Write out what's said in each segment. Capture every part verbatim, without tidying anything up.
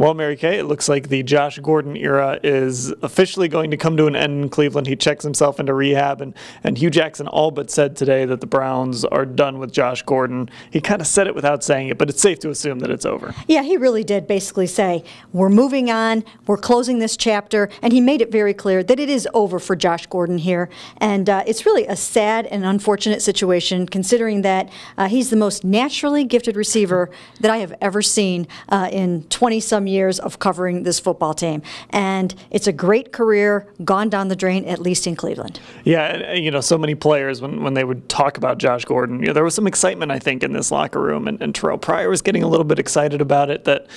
Well, Mary Kay, it looks like the Josh Gordon era is officially going to come to an end in Cleveland. He checks himself into rehab, and, and Hugh Jackson all but said today that the Browns are done with Josh Gordon. He kind of said it without saying it, but it's safe to assume that it's over. Yeah, he really did basically say, we're moving on, we're closing this chapter, and he made it very clear that it is over for Josh Gordon here. And uh, it's really a sad and unfortunate situation, considering that uh, he's the most naturally gifted receiver that I have ever seen uh, in twenty-some years. years of covering this football team, and it's a great career gone down the drain, at least in Cleveland. Yeah, and, you know, so many players when, when they would talk about Josh Gordon, you know, there was some excitement, I think, in this locker room, and, and Terrell Pryor was getting a little bit excited about it, that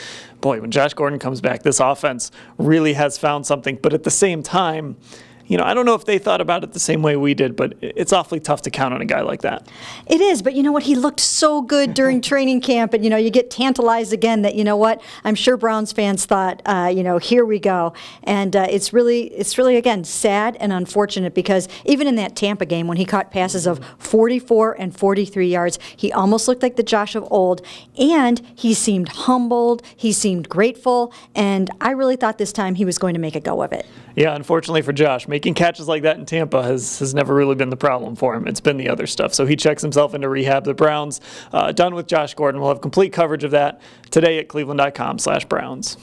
boy, when Josh Gordon comes back, this offense really has found something. But at the same time, you know, I don't know if they thought about it the same way we did, but it's awfully tough to count on a guy like that. It is, but you know what? He looked so good during training camp, and, you know, you get tantalized again that, you know what? I'm sure Browns fans thought, uh, you know, here we go. And uh, it's really, it's really, again, sad and unfortunate, because even in that Tampa game when he caught passes of forty-four and forty-three yards, he almost looked like the Josh of old, and he seemed humbled, he seemed grateful, and I really thought this time he was going to make a go of it. Yeah, unfortunately for Josh, making catches like that in Tampa has, has never really been the problem for him. It's been the other stuff. So he checks himself into rehab. The Browns, uh, done with Josh Gordon. We'll have complete coverage of that today at cleveland dot com slash Browns.